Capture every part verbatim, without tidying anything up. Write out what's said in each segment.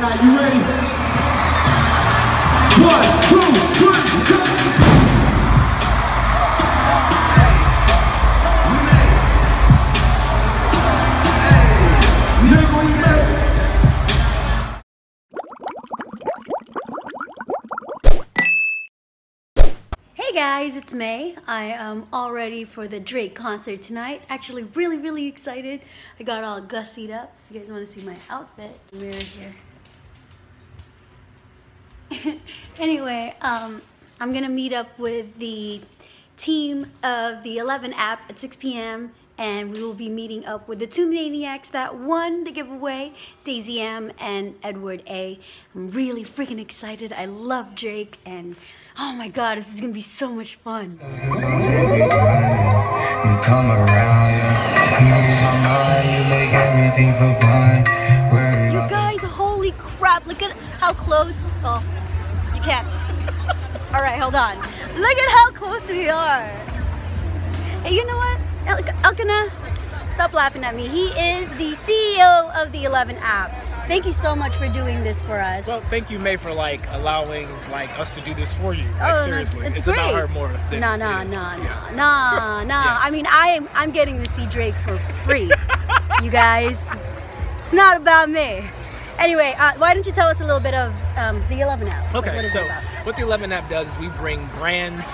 tonight. You ready? One, two, three, go! Nigga, we made it! Hey guys, it's May. I am all ready for the Drake concert tonight. Actually, really, really excited. I got all gussied up. If you guys want to see my outfit, we're here. Anyway, um, I'm gonna meet up with the team of the Eleven app at six p m and we will be meeting up with the two maniacs that won the giveaway, Daisy M and Edward A. I'm really freaking excited. I love Drake and oh my god, this is gonna be so much fun. You come around, you lose my mind, you make everything for fun. You guys, holy crap, look at how close. Oh. You can't. All right, hold on. Look at how close we are. Hey, you know what? El Elkanah, stop laughing at me. He is the C E O of the Eleven app. Thank you so much for doing this for us. Well, thank you, May, for like allowing like us to do this for you. Like, oh, seriously, no, it's, it's, it's great. About her more than no, no, no, no, yeah. no, no. Yes. I mean, I am. I'm getting to see Drake for free. You guys, it's not about me. Anyway, uh, why don't you tell us a little bit of um, the Eleven app? Okay, like, what so what the Eleven app does is we bring brands,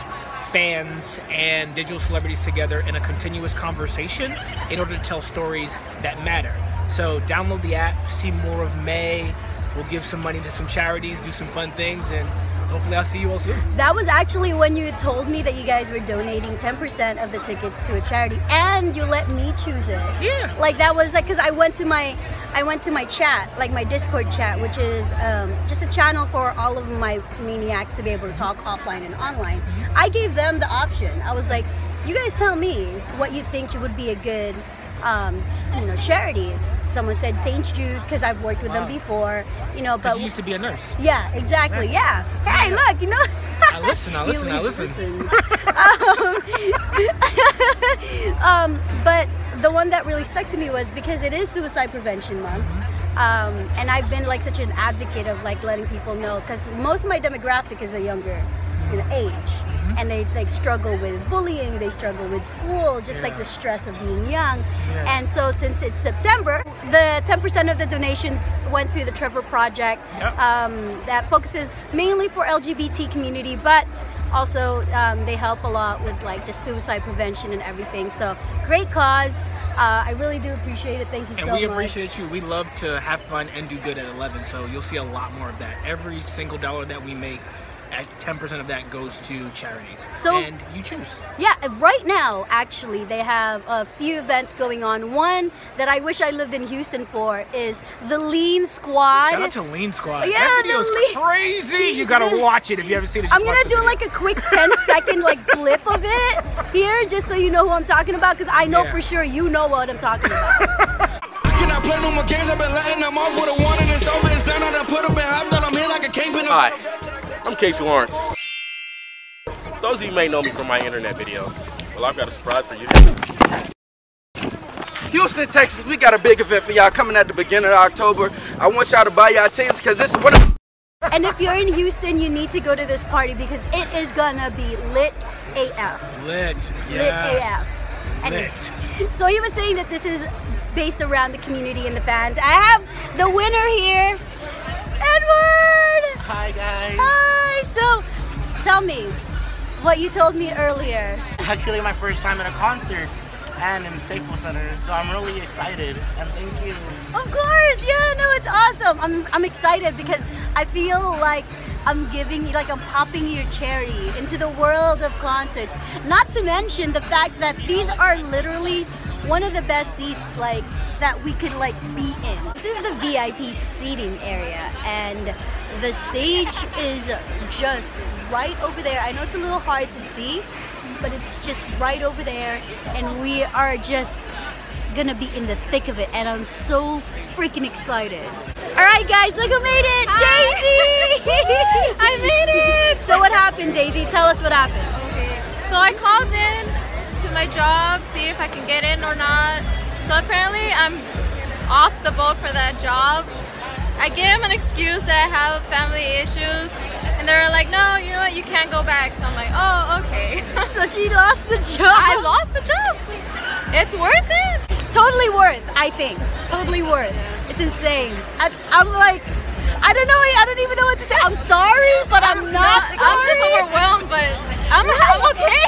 fans, and digital celebrities together in a continuous conversation in order to tell stories that matter. So download the app, see more of May, we'll give some money to some charities, do some fun things, and hopefully I'll see you all soon. That was actually when you told me that you guys were donating ten percent of the tickets to a charity, and you let me choose it. Yeah. Like that was like, cause I went to my, I went to my chat, like my Discord chat, which is um, just a channel for all of my maniacs to be able to talk offline and online. I gave them the option. I was like, you guys tell me what you think would be a good, um, you know, charity. Someone said Saint Jude because I've worked with wow. them before, you know. But you used to be a nurse. Yeah, exactly. Yeah. yeah. Hey, yeah. look, you know. I listen. I listen. I listen. um, um, but. The one that really stuck to me was because it is Suicide Prevention Month, um, and I've been like such an advocate of like letting people know, because most of my demographic is a younger, you know, age, mm-hmm. and they like struggle with bullying, they struggle with school, just yeah. like the stress of being young. Yeah. And so since it's September, the ten percent of the donations went to the Trevor Project, yep. um, that focuses mainly for L G B T community, but also um, they help a lot with like just suicide prevention and everything. So great cause. Uh, I really do appreciate it. Thank you so much. And we appreciate you. We love to have fun and do good at Eleven. So you'll see a lot more of that. Every single dollar that we make, ten percent of that goes to charities. So, and you choose. Yeah, right now, actually, they have a few events going on. One that I wish I lived in Houston for is the Lean Squad. Shout out to Lean Squad. Yeah, that video's the crazy. You gotta the, watch it if you haven't seen it. I'm gonna do like a quick ten second like blip of it here, just so you know who I'm talking about, because I know yeah. for sure you know what I'm talking about. I play no more games. I've been letting them off with a one and it's over. It's done. I done put up and hopped on. I'm here like a kingpin. Hi, I'm Casey Lawrence. Those of you may know me from my internet videos. Well, I've got a surprise for you. Houston, Texas, we got a big event for y'all coming at the beginning of October. I want y'all to buy y'all tickets because this is one of. And if you're in Houston, you need to go to this party because it is gonna be lit A F. Lit, yeah. Lit A F. Lit. So he was saying that this is based around the community and the fans. I have the winner here, Edward! Hi guys! Hi! So, tell me what you told me earlier. Actually, my first time at a concert and in Staples Center, so I'm really excited and thank you. Of course! Yeah, no, it's awesome! I'm, I'm excited because I feel like I'm giving you, like I'm popping your cherry into the world of concerts. Not to mention the fact that these are literally one of the best seats like that we could like be in. This is the V I P seating area and the stage is just right over there. I know it's a little hard to see, but it's just right over there and we are just gonna be in the thick of it and I'm so freaking excited. Alright guys, look who made it! Hi. Daisy! I made it! So what happened, Daisy? Tell us what happened. Okay. So I called in to my job, see if I can get in or not. So apparently I'm off the boat for that job. I gave him an excuse that I have family issues, and they were like, no, you know what, you can't go back. So I'm like, oh, okay. So she lost the job. I lost the job. It's worth it. Totally worth, I think. Totally worth. Yes. It's insane. I'm, I'm like, I don't know, I don't even know what to say. I'm sorry, but I'm, I'm not, not sorry. I'm just overwhelmed, but I'm, I'm okay.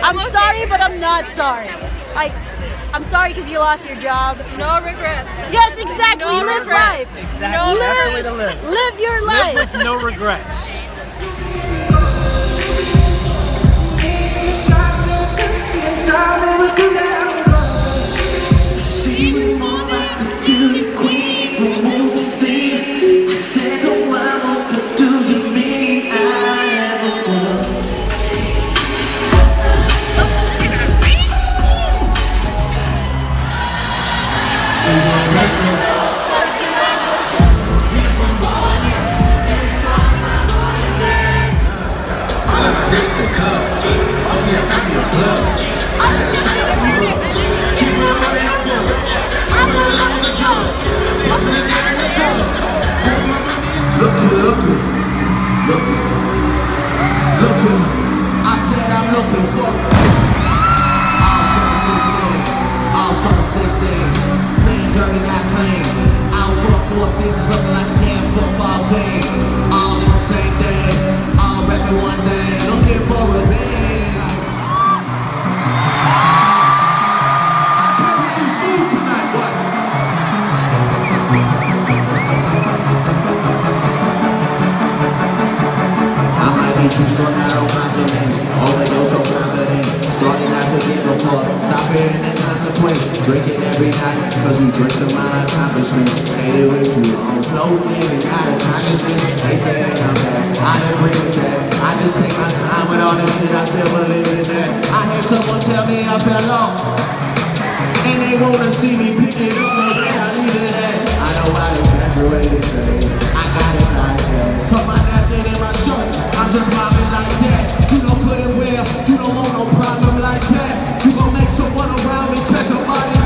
I'm, I'm okay. sorry, but I'm not sorry. Like, I'm sorry because you lost your job. No regrets. Yes, exactly. No live regrets. life. Exactly. No live, That's the way to live. Live your life. Live with no regrets. Drinking every night, cause we drink to my accomplishments. Hate it with you, I'm floating and out of consciousness. They say I'm bad, I don't agree with that. I just take my time with all this shit, I still believe in that. I heard someone tell me I fell off, and they wanna see me pick it up, and then I leave it at. I know I exaggerated things, I got it like that. Tuck my napkin in my shirt, I'm just mobbing like that. You don't put it where, you don't want no problem like that. You gon' make someone around me catch a body.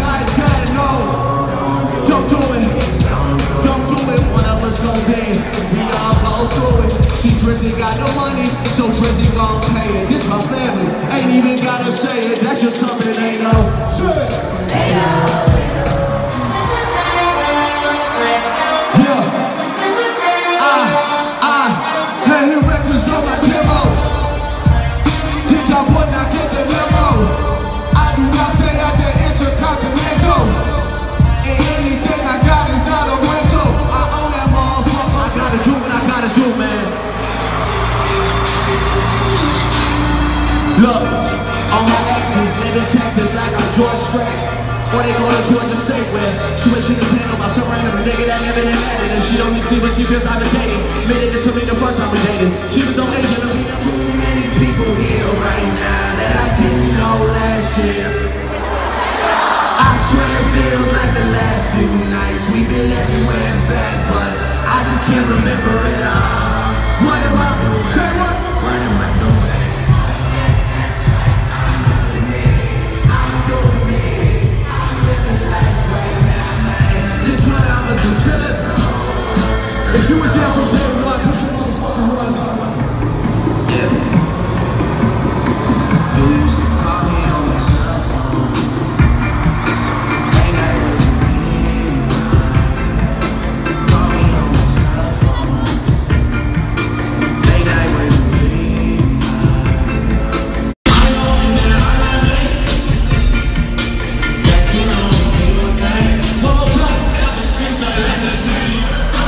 Drizzy got no money, so Drizzy gon' pay it. This my family, ain't even gotta say it. That's just something they know. Shit. They know. Yeah. I, I had him reckless on my demo. Did y'all boy not get the memo? I do not stay at the Intercontinental, and anything I got is not a rental. I own that motherfucker. I gotta do what I gotta do, man. Look, all my exes live in Texas like I'm George Strait, or they go to Georgia State where tuition is handled by some random nigga that live in Atlanta, and she don't even see what she feels I was dating. Admitted it to me the first time we dated. She was no agent of me. Too many people here right now that I didn't know last year. I swear it feels like the last few nights we've been everywhere and back, but I just can't remember it all. What am I doing? Say what? What am I doing? If you was down from day one, yeah. You used to call me on my cell phone, ain't that really mean? Call me on my cell phone, ain't that really mean? I know that I love it, that you know me with that. One more time, ever since I left the city. Oh,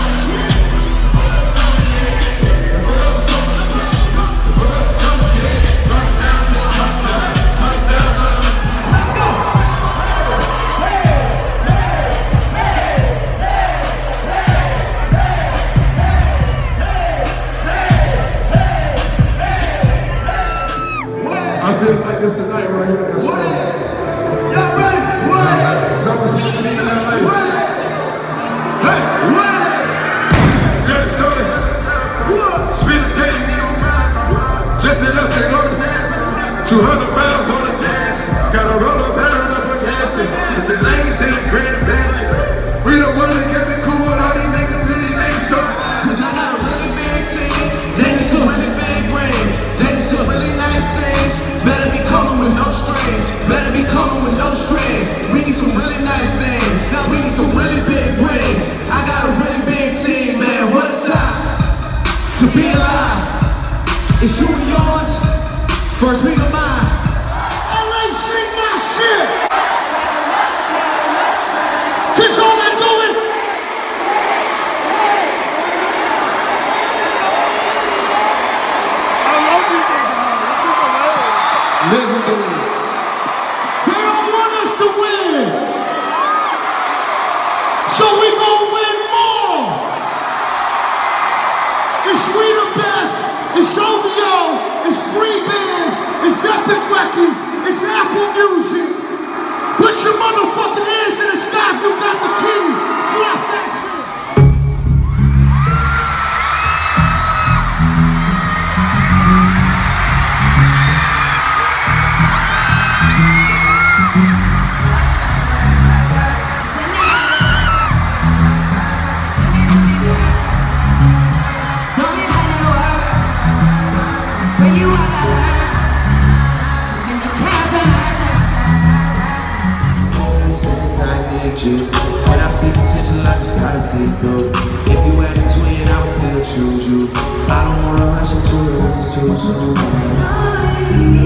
to be alive. It's you and yours, first me to mine. L A, sing my shit. Cause all I do is. I love you, baby. Legendary. They don't want us to win. So we gon' win more. It's we the best. It's O V O, it's free bands, it's Epic Records, it's Apple Music. Put your motherfucking hands in the sky if you got the keys. Drop that shit. When I see potential, I just gotta see it through. If you had a twin, I would still choose you. I don't wanna rush into it, it's too soon. So that's for me.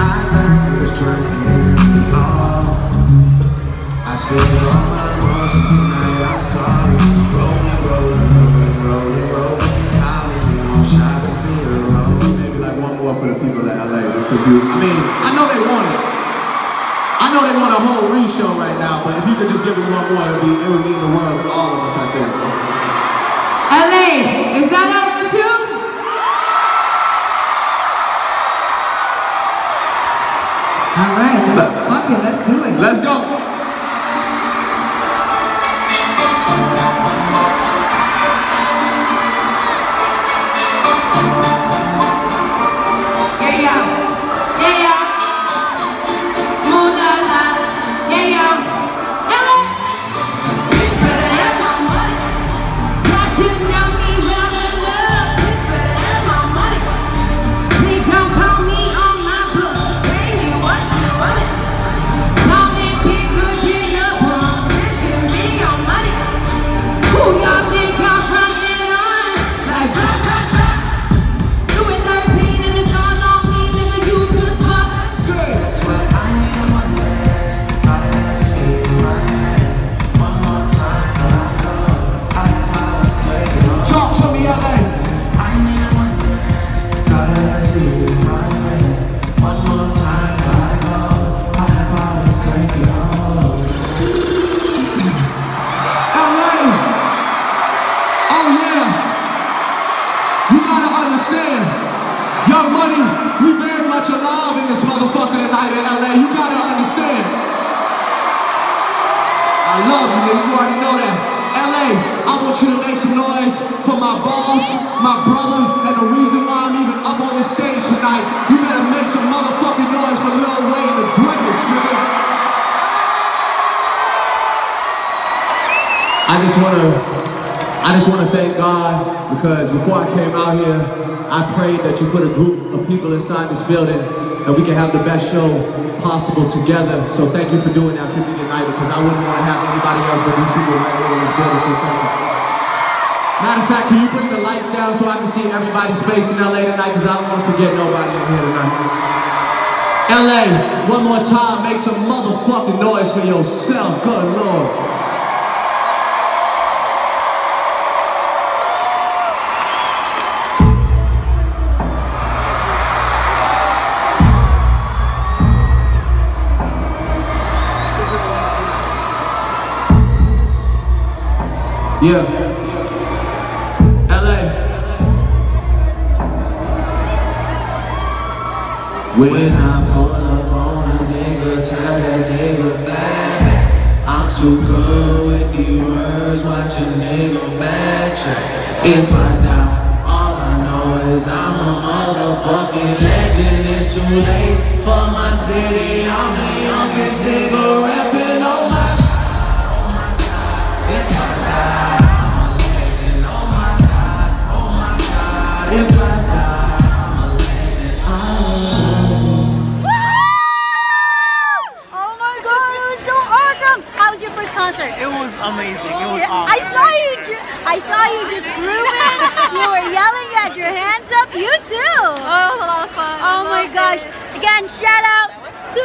I learned it was trying to end me off. I spent all my emotions tonight, I'm sorry. Rolling, rolling, rolling, rolling, rolling. I'll be on shots until you're rolling. For the people that L A, just cause you, I mean, I know they want it. I know they want a whole re-show right now, but if you could just give them one more, it'd be, it would mean the world to all of us, I think. L A, is that up with you? All right, let's fuck it, let's do it. Let's go. Inside this building, and we can have the best show possible together. So thank you for doing that for me tonight, because I wouldn't want to have anybody else but these people right here in this building. So thank you. Matter of fact, can you bring the lights down so I can see everybody's face in L A tonight, because I don't want to forget nobody in here tonight. L A, one more time, make some motherfucking noise for yourself. Good Lord. Yeah. L A. When I pull up on a nigga, tell that nigga back. I'm too good with these words, watch a nigga backtrack. If I doubt, all I know is I'm a motherfucking legend. It's too late for my city. I'm the youngest nigga rapping on my. Oh my God, it was so awesome! again, shout out to...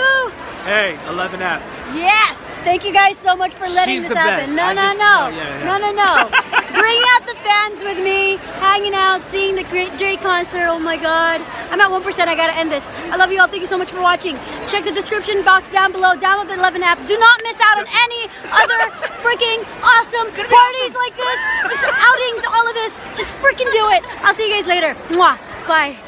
Hey, Eleven app. Yes, thank you guys so much for letting She's this the happen. Best. No, no, just, no. Oh, yeah, yeah. no, no, no, no, no, no. Bring out the fans with me, hanging out, seeing the great Drake concert. Oh my God, I'm at one percent. I gotta end this. I love you all. Thank you so much for watching. Check the description box down below. Download the Eleven app. Do not miss out on any other freaking awesome parties awesome. like this, just outings, all of this. Just freaking do it. I'll see you guys later. Mwah. Bye.